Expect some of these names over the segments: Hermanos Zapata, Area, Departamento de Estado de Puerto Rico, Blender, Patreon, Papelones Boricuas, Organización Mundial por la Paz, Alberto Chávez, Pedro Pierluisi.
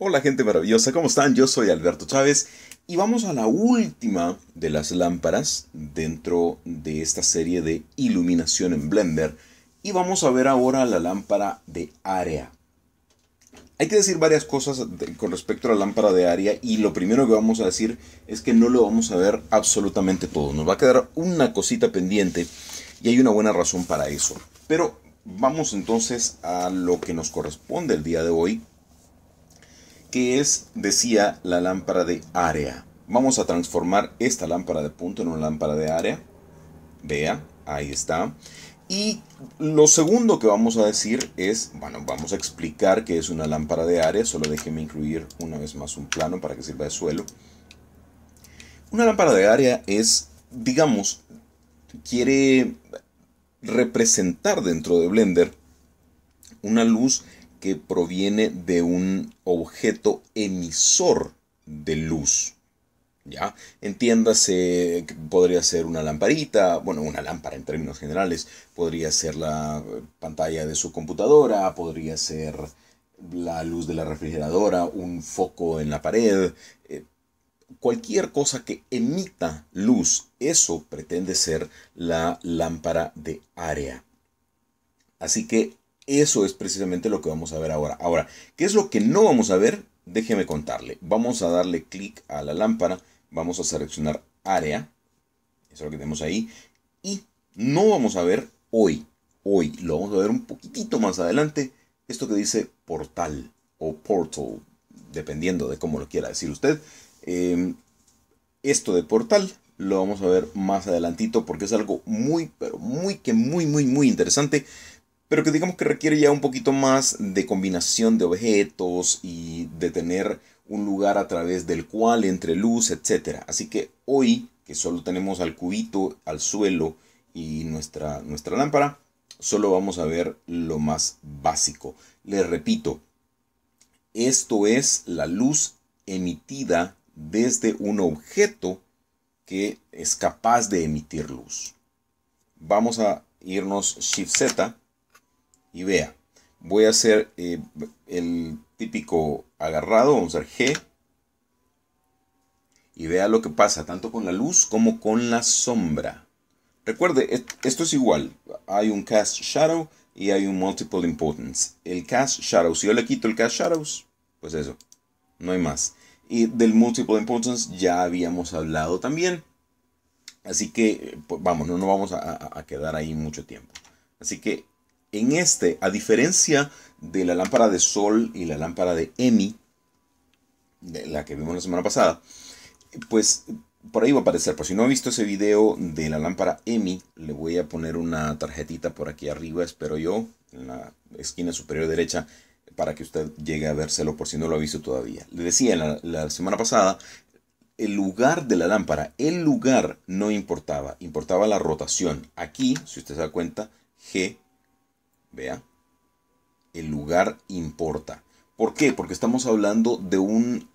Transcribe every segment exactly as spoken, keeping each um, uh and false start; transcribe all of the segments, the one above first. Hola gente maravillosa, ¿cómo están? Yo soy Alberto Chávez y vamos a la última de las lámparas dentro de esta serie de iluminación en Blender y vamos a ver ahora la lámpara de área. Hay que decir varias cosas de, con respecto a la lámpara de área y lo primero que vamos a decir es que no lo vamos a ver absolutamente todo. Nos va a quedar una cosita pendiente y hay una buena razón para eso. Pero vamos entonces a lo que nos corresponde el día de hoy, que es, decía, la lámpara de área. Vamos a transformar esta lámpara de punto en una lámpara de área. Vea, ahí está. Y lo segundo que vamos a decir es, bueno, vamos a explicar qué es una lámpara de área. Solo déjeme incluir una vez más un plano para que sirva de suelo. Una lámpara de área es, digamos, quiere representar dentro de Blender una luz que proviene de un objeto emisor de luz, ¿ya? Entiéndase, podría ser una lamparita, bueno, una lámpara en términos generales, podría ser la pantalla de su computadora, podría ser la luz de la refrigeradora, un foco en la pared, eh, cualquier cosa que emita luz, eso pretende ser la lámpara de área. Así que eso es precisamente lo que vamos a ver ahora. Ahora, ¿qué es lo que no vamos a ver? Déjeme contarle. Vamos a darle clic a la lámpara. Vamos a seleccionar área. Eso es lo que tenemos ahí. Y no vamos a ver hoy. Hoy lo vamos a ver un poquitito más adelante. Esto que dice portal o portal, dependiendo de cómo lo quiera decir usted. Eh, esto de portal lo vamos a ver más adelantito porque es algo muy, pero muy, que muy, muy, muy interesante. Pero que digamos que requiere ya un poquito más de combinación de objetos y de tener un lugar a través del cual entre luz, etcétera. Así que hoy, que solo tenemos al cubito, al suelo y nuestra, nuestra lámpara, solo vamos a ver lo más básico. Les repito, esto es la luz emitida desde un objeto que es capaz de emitir luz. Vamos a irnos Shift Z. Y vea, voy a hacer eh, el típico agarrado, vamos a usar G. Y vea lo que pasa, tanto con la luz como con la sombra. Recuerde, esto es igual. Hay un Cast Shadow y hay un Multiple Importance. El Cast Shadow, si yo le quito el Cast Shadows, pues eso, no hay más. Y del Multiple Importance ya habíamos hablado también. Así que, pues, vamos, no nos vamos a, a, a quedar ahí mucho tiempo. Así que en este, a diferencia de la lámpara de sol y la lámpara de Emi, de la que vimos la semana pasada, pues por ahí va a aparecer. Por si no ha visto ese video de la lámpara Emi, le voy a poner una tarjetita por aquí arriba, espero yo, en la esquina superior derecha, para que usted llegue a vérselo por si no lo ha visto todavía. Le decía la, la semana pasada, el lugar de la lámpara, el lugar no importaba, importaba la rotación. Aquí, si usted se da cuenta, G. Vea, el lugar importa. ¿Por qué? Porque estamos hablando de un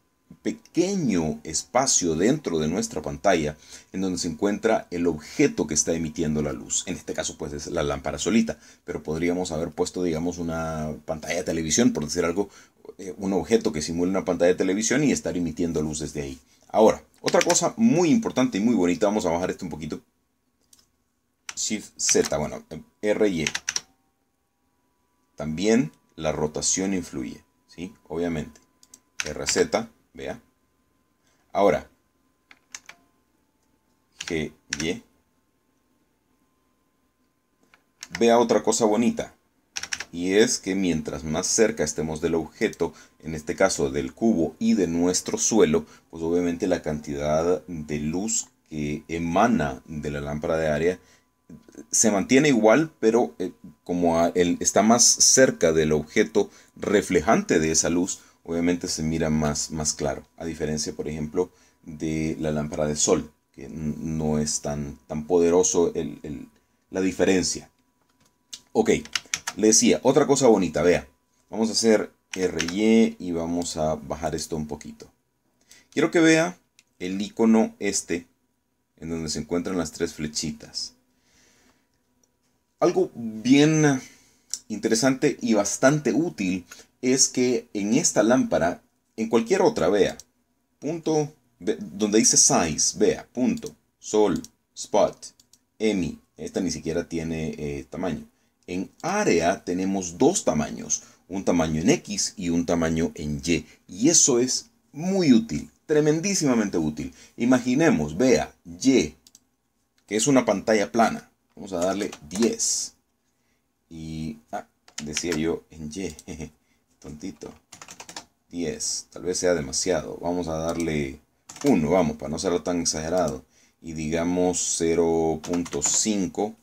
pequeño espacio dentro de nuestra pantalla en donde se encuentra el objeto que está emitiendo la luz. En este caso, pues, es la lámpara solita. Pero podríamos haber puesto, digamos, una pantalla de televisión, por decir algo, eh, un objeto que simule una pantalla de televisión y estar emitiendo luz desde ahí. Ahora, otra cosa muy importante y muy bonita. Vamos a bajar esto un poquito. Shift Z, bueno, R Y. También la rotación influye, ¿sí? Obviamente. R Z, vea. Ahora, G Y. Vea otra cosa bonita. Y es que mientras más cerca estemos del objeto, en este caso del cubo y de nuestro suelo, pues obviamente la cantidad de luz que emana de la lámpara de área se mantiene igual, pero eh, como el, está más cerca del objeto reflejante de esa luz, obviamente se mira más, más claro. A diferencia, por ejemplo, de la lámpara de sol, que no es tan, tan poderoso el, el, la diferencia. Ok, le decía, otra cosa bonita, vea. Vamos a hacer R Y y vamos a bajar esto un poquito. Quiero que vea el icono este, en donde se encuentran las tres flechitas. Algo bien interesante y bastante útil es que en esta lámpara en cualquier otra, vea, punto, ve, donde dice size, vea, punto, sol, spot, emi, esta ni siquiera tiene eh, tamaño. En área tenemos dos tamaños, un tamaño en X y un tamaño en Y, y eso es muy útil, tremendísimamente útil. Imaginemos, vea, Y, que es una pantalla plana, vamos a darle diez, y, ah, decía yo en Y, jeje, tontito, diez, tal vez sea demasiado, vamos a darle uno, vamos, para no serlo tan exagerado, y digamos cero punto cinco,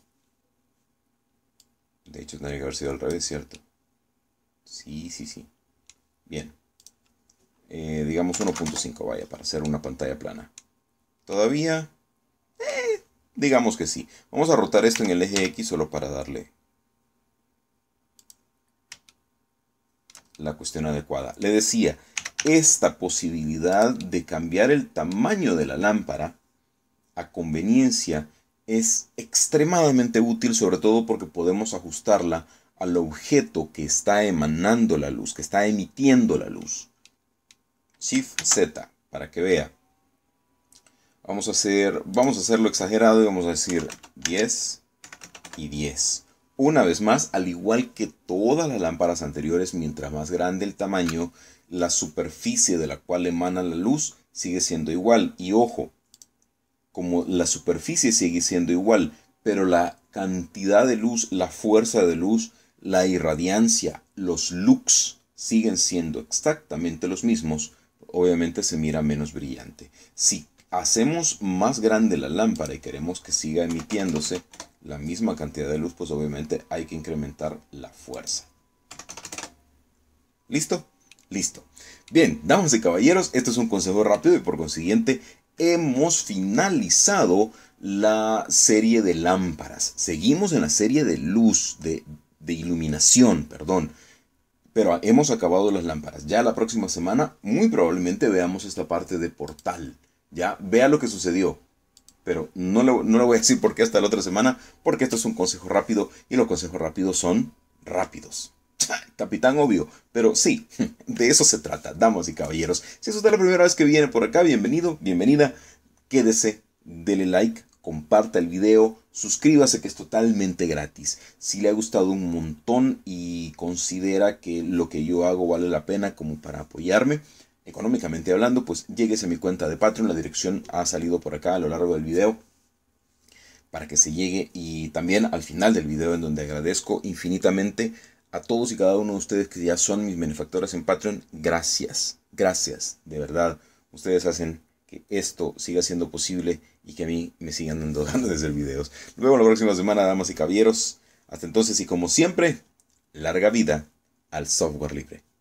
de hecho tendría que haber sido al revés, ¿cierto? Sí, sí, sí, bien, eh, digamos uno punto cinco, vaya, para hacer una pantalla plana, todavía, eh, digamos que sí, vamos a rotar esto en el eje X solo para darle la cuestión adecuada. Le decía, esta posibilidad de cambiar el tamaño de la lámpara a conveniencia es extremadamente útil, sobre todo porque podemos ajustarla al objeto que está emanando la luz, que está emitiendo la luz. Shift Z, para que vea. Vamos a hacer, vamos a hacerlo exagerado y vamos a decir diez y diez. Una vez más, al igual que todas las lámparas anteriores, mientras más grande el tamaño, la superficie de la cual emana la luz sigue siendo igual. Y ojo, como la superficie sigue siendo igual, pero la cantidad de luz, la fuerza de luz, la irradiancia, los lux siguen siendo exactamente los mismos. Obviamente se mira menos brillante. Si hacemos más grande la lámpara y queremos que siga emitiéndose la misma cantidad de luz, pues obviamente hay que incrementar la fuerza. ¿Listo? Listo. Bien, damas y caballeros, este es un consejo rápido y por consiguiente hemos finalizado la serie de lámparas. Seguimos en la serie de luz, de, de iluminación, perdón. Pero hemos acabado las lámparas. Ya la próxima semana muy probablemente veamos esta parte de portal. Ya, vea lo que sucedió. Pero no le, no le voy a decir por qué hasta la otra semana, porque esto es un consejo rápido y los consejos rápidos son rápidos. Capitán obvio, pero sí, de eso se trata, damas y caballeros. Si es usted la primera vez que viene por acá, bienvenido, bienvenida. Quédese, dele like, comparta el video, suscríbase que es totalmente gratis. Si le ha gustado un montón y considera que lo que yo hago vale la pena como para apoyarme, económicamente hablando, pues lléguese a mi cuenta de Patreon, la dirección ha salido por acá a lo largo del video para que se llegue y también al final del video, en donde agradezco infinitamente a todos y cada uno de ustedes que ya son mis benefactores en Patreon. Gracias, gracias, de verdad, ustedes hacen que esto siga siendo posible y que a mí me sigan dando ganas de hacer videos. Nos vemos la próxima semana, damas y caballeros. Hasta entonces y como siempre, larga vida al software libre.